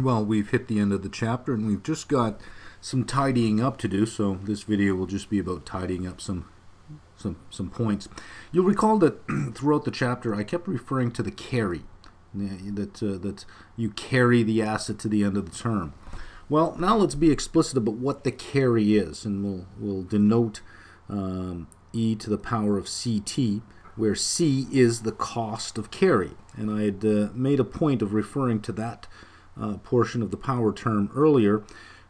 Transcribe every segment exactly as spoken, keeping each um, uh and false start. well, we've hit the end of the chapter, and we've just got some tidying up to do, so this video will just be about tidying up some some some points. You'll recall that throughout the chapter I kept referring to the carry, that uh, that you carry the asset to the end of the term. Well, now let's be explicit about what the carry is, and we'll we'll denote um, e to the power of C T, where C is the cost of carry, and I had uh, made a point of referring to that uh, portion of the power term earlier.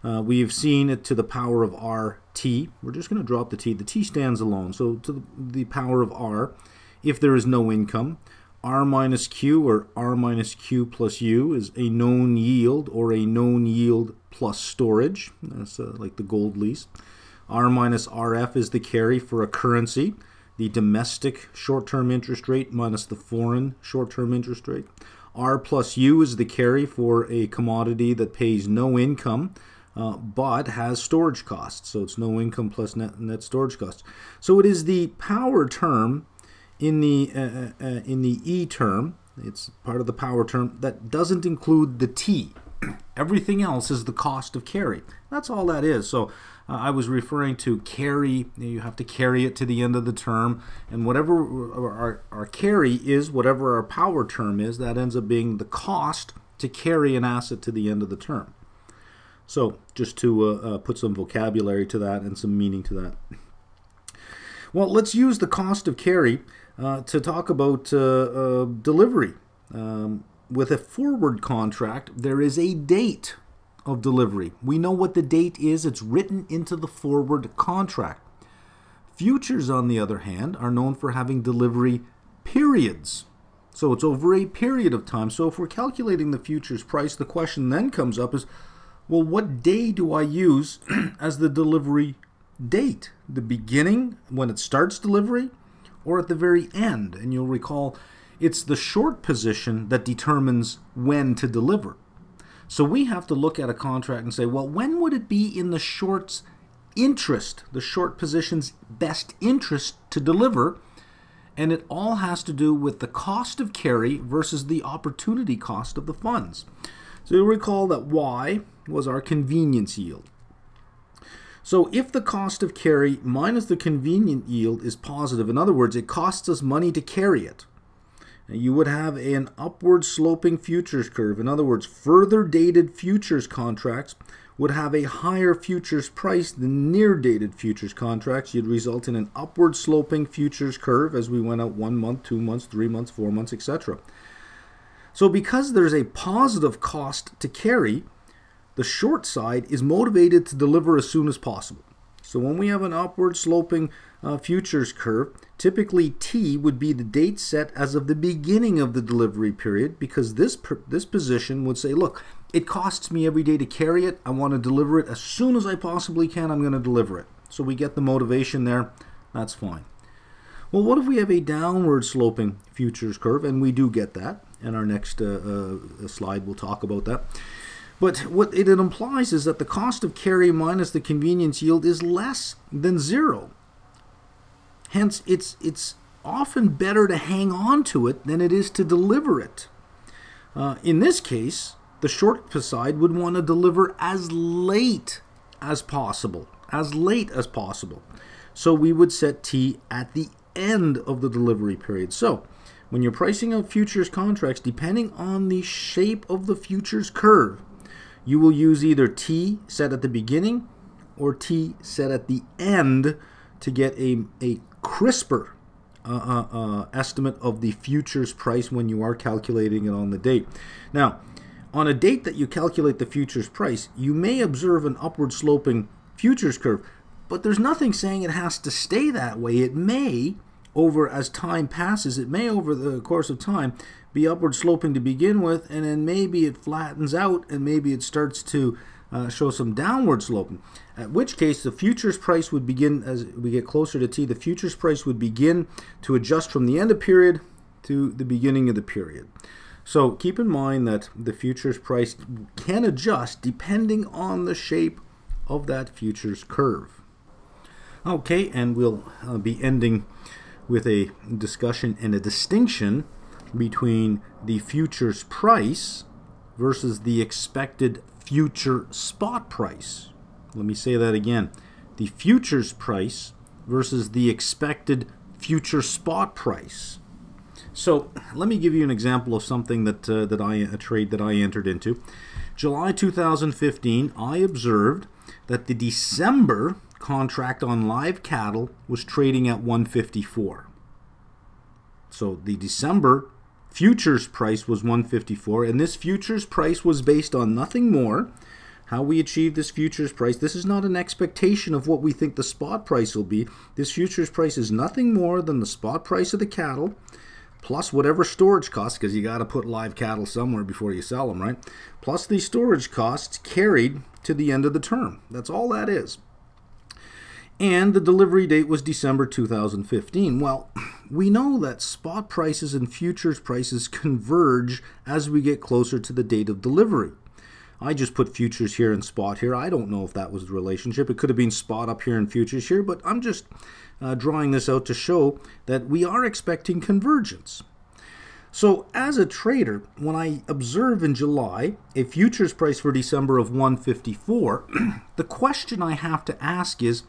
Uh, we've seen it to the power of R T. We're just going to drop the T. The T stands alone, so to the, the power of R, if there is no income, R minus Q or R minus Q plus U is a known yield or a known yield plus storage. That's uh, like the gold lease. R minus R F is the carry for a currency, the domestic short-term interest rate minus the foreign short-term interest rate. R plus U is the carry for a commodity that pays no income, Uh, but has storage costs, so it's no income plus net, net storage costs. So it is the power term in the uh, uh, in the E term. It's part of the power term that doesn't include the T. Everything else is the cost of carry. That's all that is. So uh, I was referring to carry. You have to carry it to the end of the term, and whatever our, our carry is, whatever our power term is, that ends up being the cost to carry an asset to the end of the term. So just to uh, uh, put some vocabulary to that and some meaning to that. Well, let's use the cost of carry uh, to talk about uh, uh, delivery. Um, with a forward contract, there is a date of delivery. We know what the date is. It's written into the forward contract. Futures, on the other hand, are known for having delivery periods. So it's over a period of time. So if we're calculating the futures price, the question then comes up is, well, what day do I use as the delivery date? The beginning, when it starts delivery, or at the very end? And you'll recall it's the short position that determines when to deliver. So we have to look at a contract and say, well, when would it be in the short's interest, the short position's best interest to deliver? And it all has to do with the cost of carry versus the opportunity cost of the funds. So you'll recall that Y was our convenience yield. So if the cost of carry minus the convenient yield is positive, in other words, it costs us money to carry it, and you would have an upward sloping futures curve. In other words, further dated futures contracts would have a higher futures price than near dated futures contracts. You'd result in an upward sloping futures curve as we went out one month, two months, three months, four months, et cetera. So because there's a positive cost to carry, the short side is motivated to deliver as soon as possible. So when we have an upward sloping uh, futures curve, typically T would be the date set as of the beginning of the delivery period, because this, this position would say, look, it costs me every day to carry it. I want to deliver it as soon as I possibly can. I'm going to deliver it. So we get the motivation there. That's fine. Well, what if we have a downward sloping futures curve? And we do get that. And our next uh, uh, slide will talk about that. But what it implies is that the cost of carry minus the convenience yield is less than zero. Hence, it's, it's often better to hang on to it than it is to deliver it. Uh, in this case, the short side would want to deliver as late as possible, as late as possible. So we would set T at the end of the delivery period. So when you're pricing out futures contracts, depending on the shape of the futures curve, you will use either T set at the beginning or T set at the end to get a, a crisper uh, uh, uh, estimate of the futures price when you are calculating it on the date. Now, on a date that you calculate the futures price, you may observe an upward sloping futures curve, but there's nothing saying it has to stay that way. It may, over as time passes, it may over the course of time be upward sloping to begin with, and then maybe it flattens out and maybe it starts to uh, show some downward sloping, at which case the futures price would begin, as we get closer to T, the futures price would begin to adjust from the end of period to the beginning of the period. So keep in mind that the futures price can adjust depending on the shape of that futures curve. Okay, and we'll uh, be ending with a discussion and a distinction between the futures price versus the expected future spot price. Let me say that again. The futures price versus the expected future spot price. So let me give you an example of something that uh, that I a trade that I entered into. July two thousand fifteen, I observed that the December contract on live cattle was trading at one fifty-four. So the December futures price was one fifty-four, and this futures price was based on nothing more. How we achieve this futures price, this is not an expectation of what we think the spot price will be. This futures price is nothing more than the spot price of the cattle plus whatever storage costs, because you got to put live cattle somewhere before you sell them, right? Plus the storage costs carried to the end of the term. That's all that is. And the delivery date was December two thousand fifteen. Well, we know that spot prices and futures prices converge as we get closer to the date of delivery. I just put futures here and spot here. I don't know if that was the relationship. It could have been spot up here and futures here, but I'm just uh, drawing this out to show that we are expecting convergence. So as a trader, when I observe in July a futures price for December of one fifty-four, the question I have to ask is,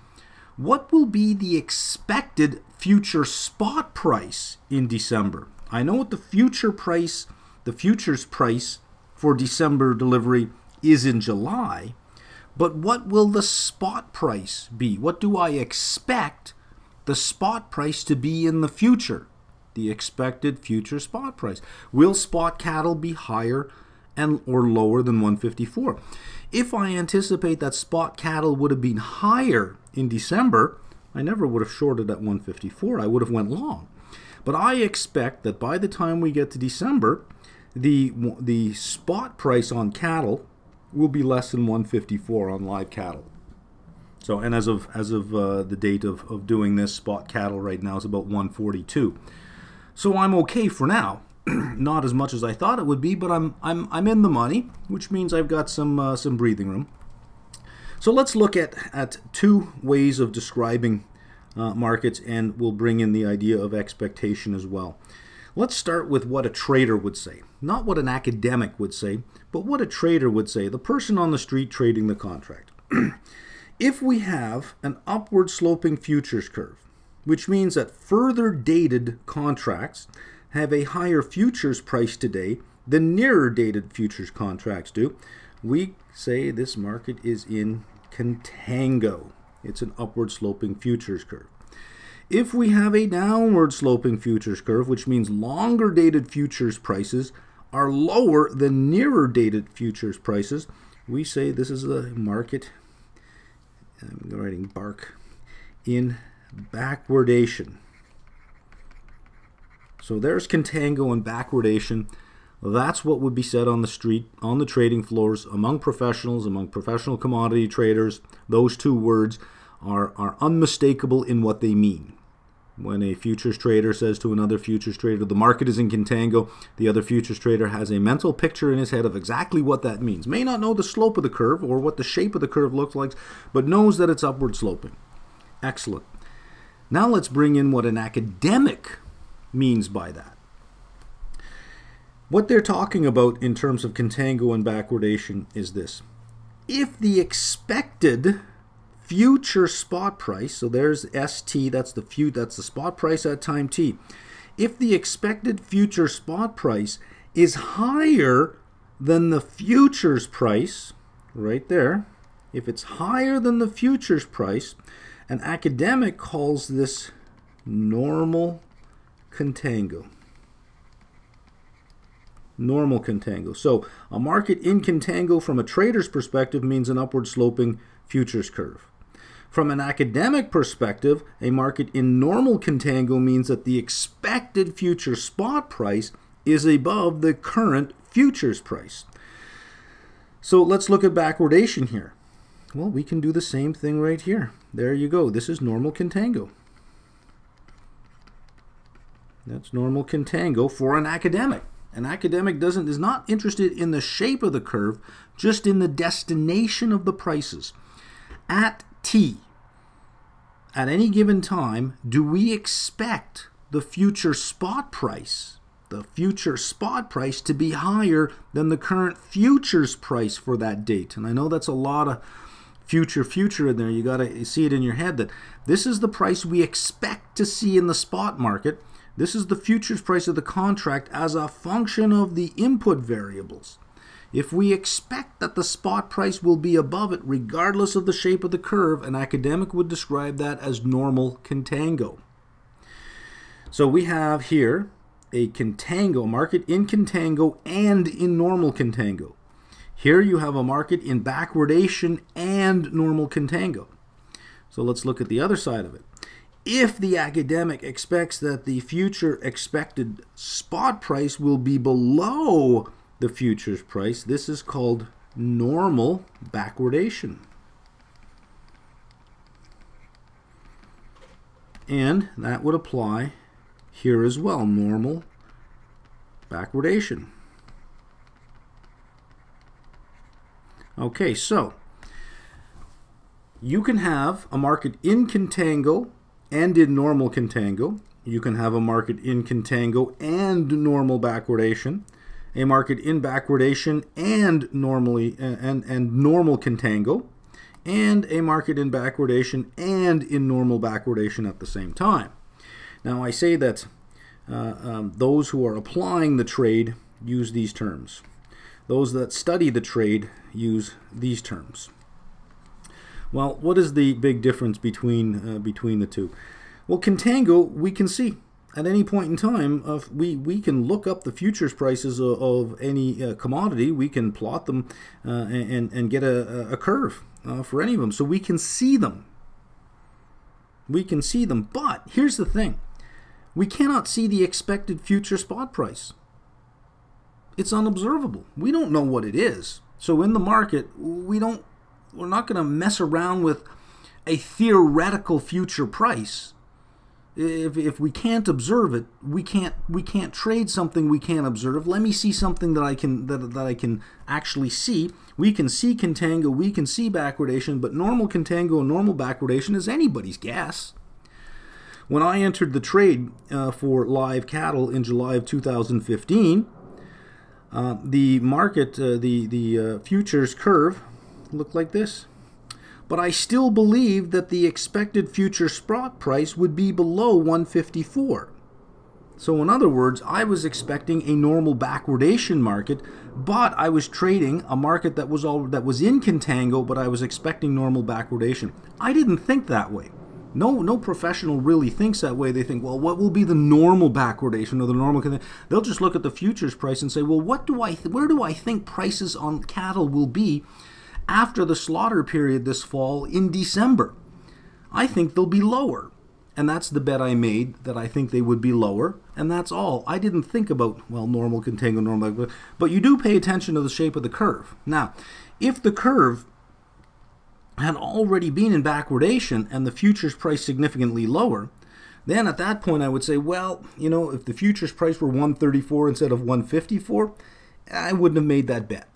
what will be the expected future spot price in December? I know what the future price, the futures price for December delivery is in July, but what will the spot price be? What do I expect the spot price to be in the future? The expected future spot price. Will spot cattle be higher and or lower than one fifty-four? If I anticipate that spot cattle would have been higher in December, I never would have shorted at one fifty-four. I would have went long. But I expect that by the time we get to December, the the spot price on cattle will be less than one fifty-four on live cattle. So, and as of as of uh, the date of, of doing this, spot cattle right now is about one forty-two. So I'm okay for now. Not as much as I thought it would be, but I'm I'm I'm in the money, which means I've got some uh, some breathing room. So let's look at at two ways of describing uh, markets, and we'll bring in the idea of expectation as well. Let's start with what a trader would say, not what an academic would say, but what a trader would say, the person on the street trading the contract. If we have an upward sloping futures curve, which means that further dated contracts have a higher futures price today than nearer dated futures contracts do, we say this market is in contango. It's an upward sloping futures curve. If we have a downward sloping futures curve, which means longer dated futures prices are lower than nearer dated futures prices, we say this is a market, I'm writing bark, in backwardation. So there's contango and backwardation. That's what would be said on the street, on the trading floors, among professionals, among professional commodity traders. Those two words are, are unmistakable in what they mean. When a futures trader says to another futures trader, the market is in contango, the other futures trader has a mental picture in his head of exactly what that means. May not know the slope of the curve or what the shape of the curve looks like, but knows that it's upward sloping. Excellent. Now let's bring in what an academic means by that. What they're talking about in terms of contango and backwardation is this. If the expected future spot price, so there's S T, that's the few, that's the spot price at time T. If the expected future spot price is higher than the futures price, right there, if it's higher than the futures price, an academic calls this normal contango. Normal contango. So a market in contango from a trader's perspective means an upward sloping futures curve. From an academic perspective, a market in normal contango means that the expected future spot price is above the current futures price. So let's look at backwardation here. Well, we can do the same thing right here. There you go. This is normal contango. That's normal contango for an academic. An academic doesn't is not interested in the shape of the curve, just in the destination of the prices. At T, at any given time, do we expect the future spot price the future spot price to be higher than the current futures price for that date. And I know that's a lot of future future in there. You got to see it in your head that this is the price we expect to see in the spot market. This is the futures price of the contract as a function of the input variables. If we expect that the spot price will be above it regardless of the shape of the curve, an academic would describe that as normal contango. So we have here a contango market in contango and in normal contango. Here you have a market in backwardation and normal contango. So let's look at the other side of it. If the academic expects that the future expected spot price will be below the futures price, this is called normal backwardation. And that would apply here as well, normal backwardation. Okay, so you can have a market in contango and in normal contango. You can have a market in contango and normal backwardation. A market in backwardation and normally and, and normal contango, and a market in backwardation and in normal backwardation at the same time. Now I say that uh, um, those who are applying the trade use these terms. Those that study the trade use these terms. Well, what is the big difference between uh, between the two? Well, contango we can see. At any point in time, uh, we, we can look up the futures prices of, of any uh, commodity. We can plot them uh, and, and get a, a curve uh, for any of them. So we can see them. We can see them. But here's the thing. We cannot see the expected future spot price. It's unobservable. We don't know what it is. So in the market, we don't, we're not going to mess around with a theoretical future price. If, if we can't observe it, we can't we can't trade something we can't observe. Let me see something that I can that, that I can actually see. We can see contango, we can see backwardation, but normal contango and normal backwardation is anybody's guess. When I entered the trade uh, for live cattle in July of two thousand fifteen, uh, the market uh, the the uh, futures curve looked like this. But I still believed that the expected future spot price would be below one fifty-four. So in other words, I was expecting a normal backwardation market, but I was trading a market that was all that was in contango, but I was expecting normal backwardation. I didn't think that way. No, no professional really thinks that way. They think, well, what will be the normal backwardation or the normal contango? They'll just look at the futures price and say, well, what do I where do I think prices on cattle will be after the slaughter period this fall in December? I think they'll be lower. And that's the bet I made, that I think they would be lower. And that's all. I didn't think about, well, normal contango, normal. But you do pay attention to the shape of the curve. Now, if the curve had already been in backwardation and the futures price significantly lower, then at that point I would say, well, you know, if the futures price were one thirty-four instead of one fifty-four, I wouldn't have made that bet.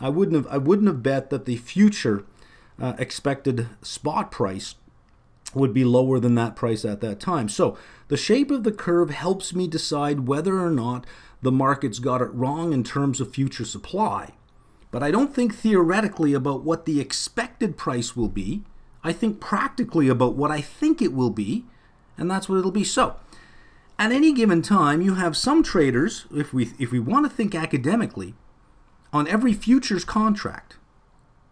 I wouldn't have I wouldn't have bet that the future uh, expected spot price would be lower than that price at that time. So the shape of the curve helps me decide whether or not the market's got it wrong in terms of future supply. But I don't think theoretically about what the expected price will be. I think practically about what I think it will be, and that's what it'll be. So at any given time, you have some traders, if we if we want to think academically, on every futures contract,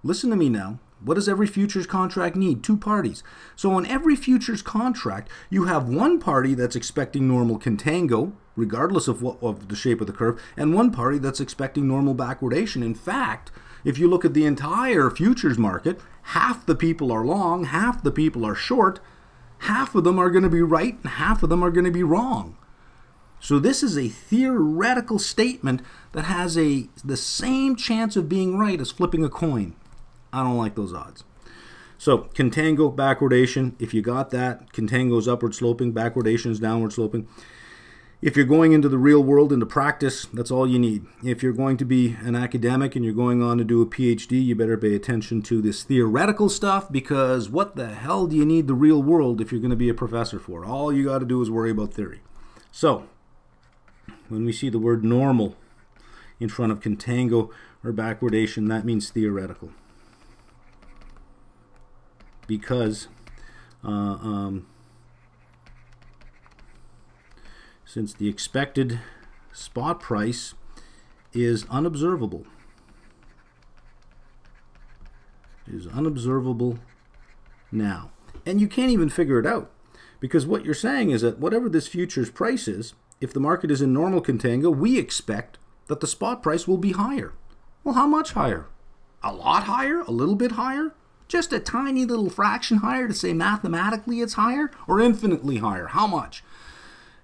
listen to me now, what does every futures contract need? Two parties. So on every futures contract, you have one party that's expecting normal contango, regardless of, what, of the shape of the curve, and one party that's expecting normal backwardation. In fact, if you look at the entire futures market, half the people are long, half the people are short, half of them are going to be right, and half of them are going to be wrong. So this is a theoretical statement that has a the same chance of being right as flipping a coin. I don't like those odds. So contango, backwardation, if you got that, contango is upward sloping, backwardation is downward sloping. If you're going into the real world, into practice, that's all you need. If you're going to be an academic and you're going on to do a PhD, you better pay attention to this theoretical stuff, because what the hell do you need the real world if you're going to be a professor for? All you got to do is worry about theory. So when we see the word normal in front of contango or backwardation, that means theoretical, because uh, um, since the expected spot price is unobservable, is unobservable now. And you can't even figure it out, because what you're saying is that whatever this futures price is, if the market is in normal contango, we expect that the spot price will be higher. Well, how much higher? A lot higher? A little bit higher? Just a tiny little fraction higher to say mathematically it's higher? Or infinitely higher? How much?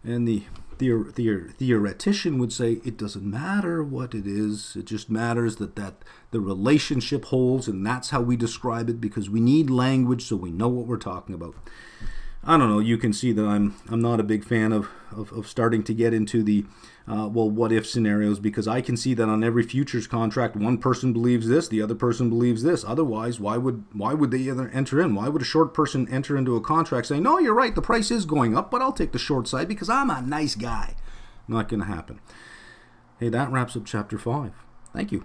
And the theor theor theoretician would say it doesn't matter what it is. It just matters that, that the relationship holds, and that's how we describe it, because we need language so we know what we're talking about. I don't know, you can see that I'm I'm not a big fan of, of, of starting to get into the uh, well, what if scenarios, because I can see that on every futures contract one person believes this, the other person believes this. Otherwise, why would why would they enter in? Why would a short person enter into a contract saying, no, you're right, the price is going up, but I'll take the short side because I'm a nice guy? Not going to happen. Hey, that wraps up chapter five. Thank you.